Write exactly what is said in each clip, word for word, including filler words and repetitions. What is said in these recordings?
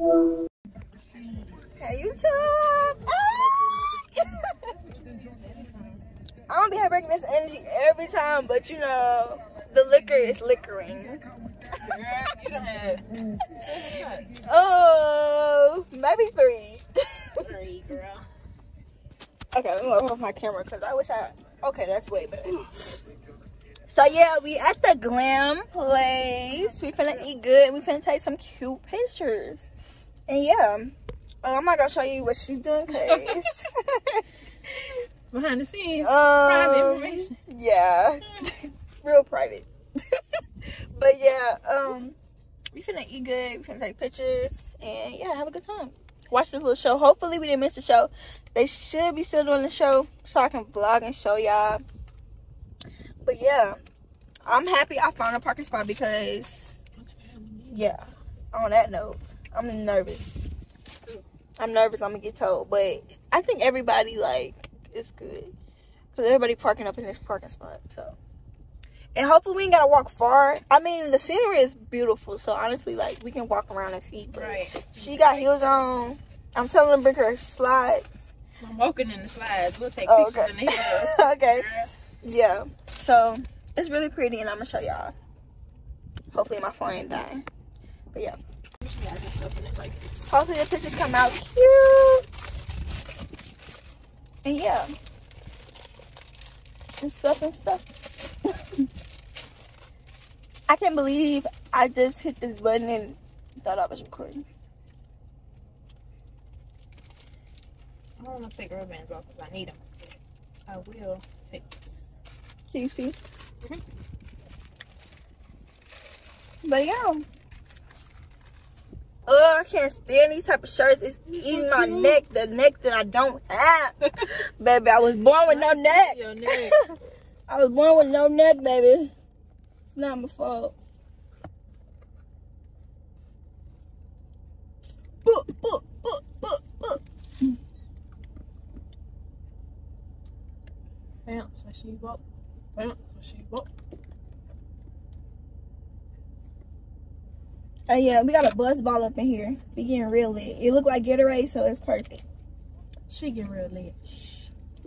Hey YouTube! I don't be having this energy every time, but you know, the liquor is liquoring. Oh, maybe three. Three, girl. Okay, let me move off my camera because I wish I. Okay, that's way better. So yeah, we at the glam place. We finna eat good and we finna take some cute pictures. And yeah, I'm not gonna show you what she's doing because behind the scenes, um, private information. Yeah, real private. But yeah, um, we finna eat good. We finna take pictures and yeah, have a good time. Watch this little show. Hopefully we didn't miss the show. They should be still doing the show so I can vlog and show y'all. But yeah, I'm happy I found a parking spot because, yeah, on that note, I'm nervous. I'm nervous I'm going to get told. But I think everybody, like, is good. Because everybody parking up in this parking spot. So, and hopefully we ain't got to walk far. I mean, the scenery is beautiful. So, honestly, like, we can walk around and see. But right. She got heels on. I'm telling her to bring her slides. I'm walking in the slides. We'll take oh, pictures okay. in the heels. Okay. Yeah. So, it's really pretty, and I'm going to show y'all. Hopefully, my phone ain't dying. But, yeah. Yeah, just open it like this. Hopefully, the pictures come out cute. And, yeah. And stuff and stuff. I can't believe I just hit this button and thought I was recording. I don't want to take rubber bands off because I need them. I will take this. Can you see? Mm-hmm. But yeah. Oh, I can't stand these type of shirts. It's eating my mm-hmm. neck, the neck that I don't have. Baby, I was born with no neck. Your neck. I was born with no neck, baby. It's not my fault. Boop, boop, boop, boop, boop. Bounce when she walks. Oh yeah, we got a buzz ball up in here. We getting real lit. It look like Gatorade, so it's perfect. She get real lit.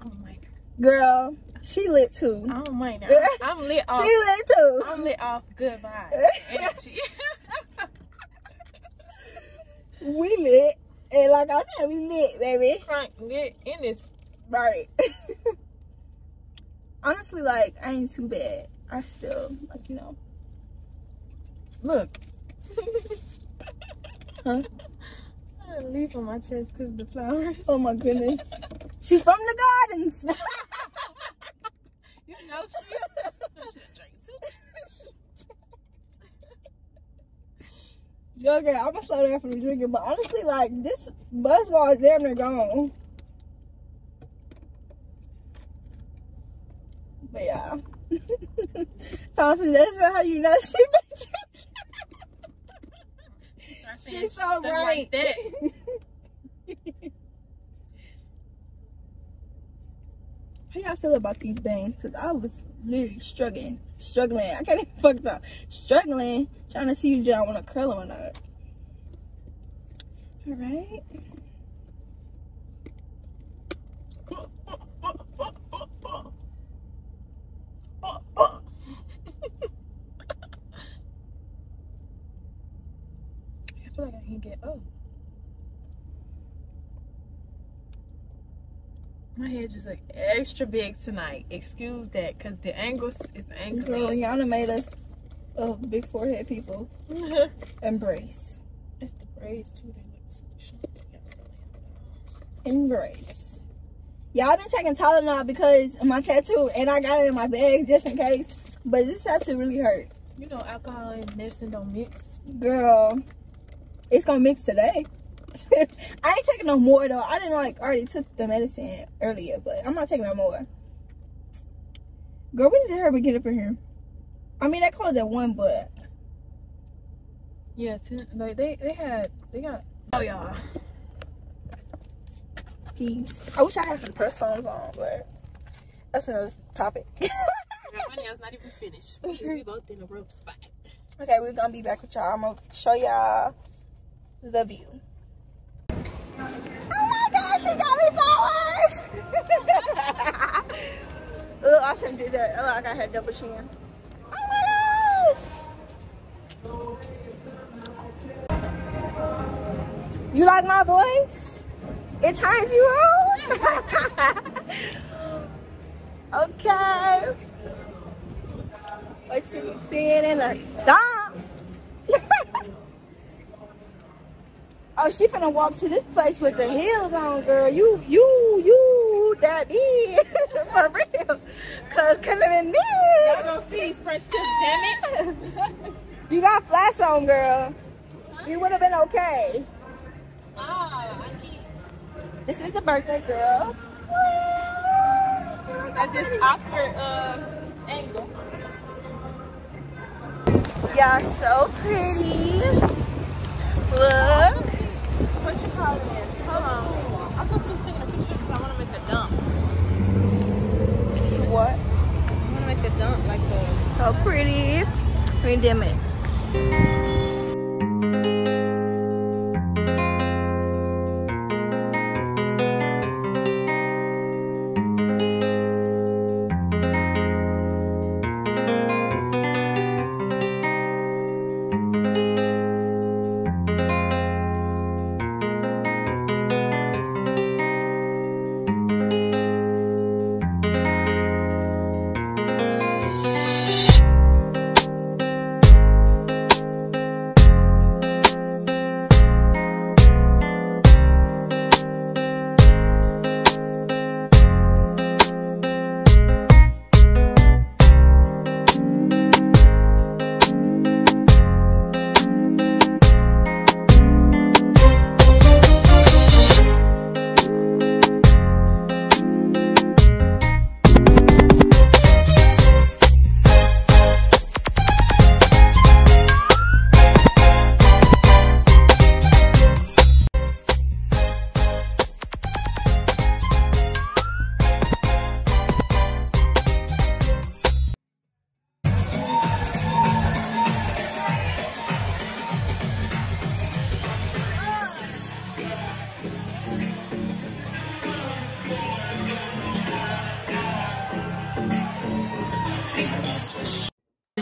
I don't mind her. Girl, she lit too. I don't mind her. I'm lit off. She lit too. I'm lit off good vibes. We lit, and like I said, we lit, baby. Crank lit in this. Right. Honestly, like, I ain't too bad. I still, like, you know. Look. Huh? I leave on my chest because of the flowers. Oh, my goodness. She's from the gardens. You know she, she drinks it. Okay, I'm going to slow down from the drinking. But honestly, like, this buzz ball is damn near gone. But yeah. So honestly, that's not how you know she been drinking. She's so right. Like how y'all feel about these bangs? Because I was literally struggling. Struggling. I can't even fuck up. Struggling. Trying to see if y'all want to curl them or not. Alright. I feel like I can get oh. My head just like extra big tonight. Excuse that, cause the angles is angling. Y'all done made us uh, big forehead people. Embrace. It's the braids too. Embrace. Y'all been taking Tylenol because of my tattoo, and I got it in my bag just in case. But this tattoo really hurt. You know, alcohol and medicine don't mix. Girl. It's gonna mix today. I ain't taking no more though. I didn't like already took the medicine earlier, but I'm not taking no more. Girl, when did her get up in here? I mean, they closed at one, but yeah, ten, like they they had they got oh y'all. Peace. I wish I had some press ons on, but that's another topic. Girl, my nails not even finished. We, we both in a rough spot. Okay, we're gonna be back with y'all. I'm gonna show y'all the view. Oh my gosh, she got me flowers! Oh, I shouldn't do that. Oh, I got her double chin. Oh my gosh! You like my voice? It turns you on? Okay. Wait till you see it in a dump. Oh, she finna walk to this place with the heels on, girl. You, you, you, that is. For real. Cause coming in me. Y'all gonna see these French chips, damn it. You got flats on, girl. You would've been okay. Oh, I need. This is the birthday girl. That's just awkward uh, angle. Y'all so pretty. Look. What you call it? Hold on. I'm supposed to be taking a picture because I want to make the dump. What? I want to make the dump like the... So pretty. Redeeming.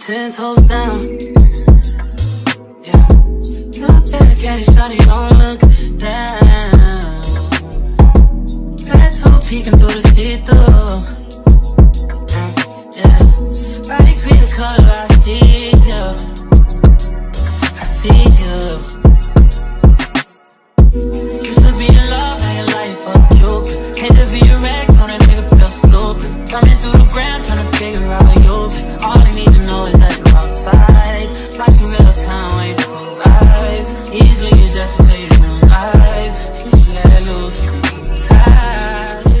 Ten toes down, yeah. Look back at it, shawty, don't look down. Tattoo peeking through the see-through, yeah. Body cream color, I see you, I see you. Used to be in love, now your life a Cupid. Hate to be a rag, now that nigga feel stupid. Coming through the ground, trying to figure out where you been. All I need to know is that you're outside. Flash in real time when you're too live. Easily you just until you're new life. Since you let it loose, you can keep tight.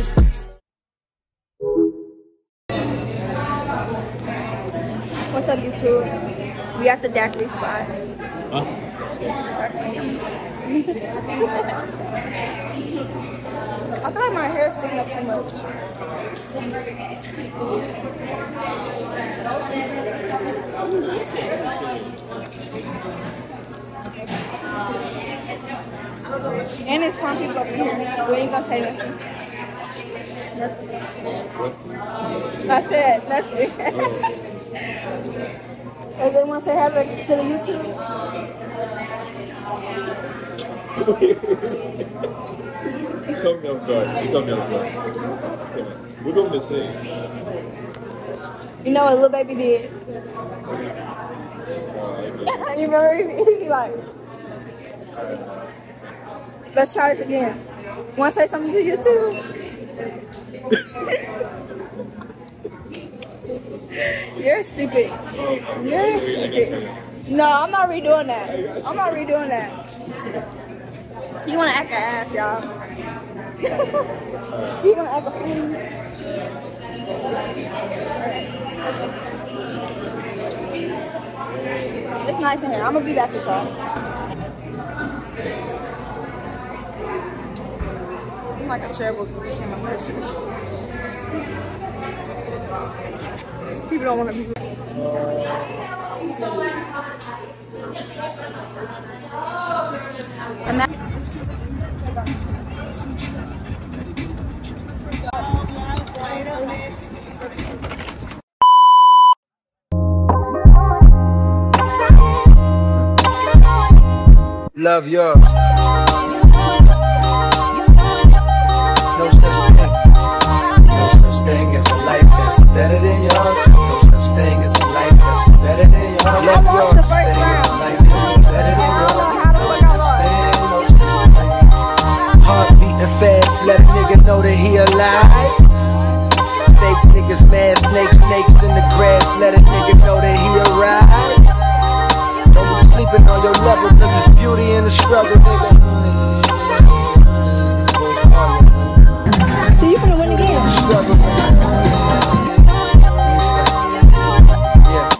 What's up, YouTube? We at the daiquiri spot. Huh? I feel like my hair is sticking up too much. And it's fun people up here. We ain't gonna say nothing. Nothing. I said nothing. Does anyone say hello to the YouTube? Come down first. You come down first. Come on. We're doing the same. You know what Lil Baby did? You remember? He'd be like, let's try this again. Want to say something to you too? You're stupid. You're stupid. No, I'm not redoing that. I'm not redoing that. You want to act an ass, y'all. You want to act a fool. It's nice in here. I'm gonna be back with y'all. I'm like a terrible camera person. People don't want to be. Love yours. No such thing. No such thing as a life that's better than yours. No such thing as a life that's better than yours. Love yours. No such thing as a life that's better than yours. No such thing. No such thing. Heart beating fast, let a nigga know that he alive. Fake niggas mad, snakes, snakes in the grass, let a nigga know that he arrived. Don't be sleeping on your lover, cause it's beauty in the struggle, nigga. So you finna win the game. Struggle. Yeah.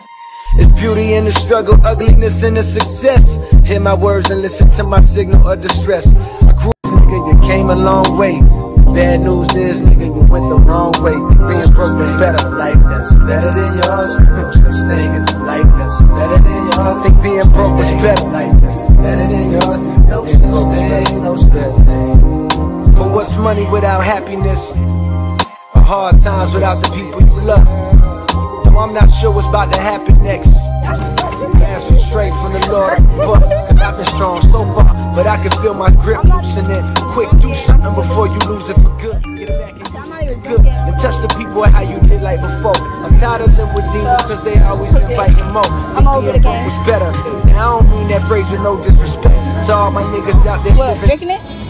It's beauty in the struggle, ugliness in the success. Hear my words and listen to my signal of distress. I grew up, nigga, you came a long way. Bad news is, nigga, you went the wrong way. Being broke is better. Life that's better than yours. No such thing as a life that's better than yours. Think being broke is better. Life that's better than yours. No such thing, no such thing. For what's money without happiness? Or hard times without the people you love? Though I'm not sure what's about to happen next. Ask me straight from the Lord, but cause I've been strong so far, but I can feel my grip loosening. Quick, do something before you lose it for good. Get back and do good, and touch the people how you did like before. I'm tired of living with demons cause they always invite them more. Thinking it was better, and I don't mean that phrase with no disrespect. So all my niggas out there living. What, drinking it?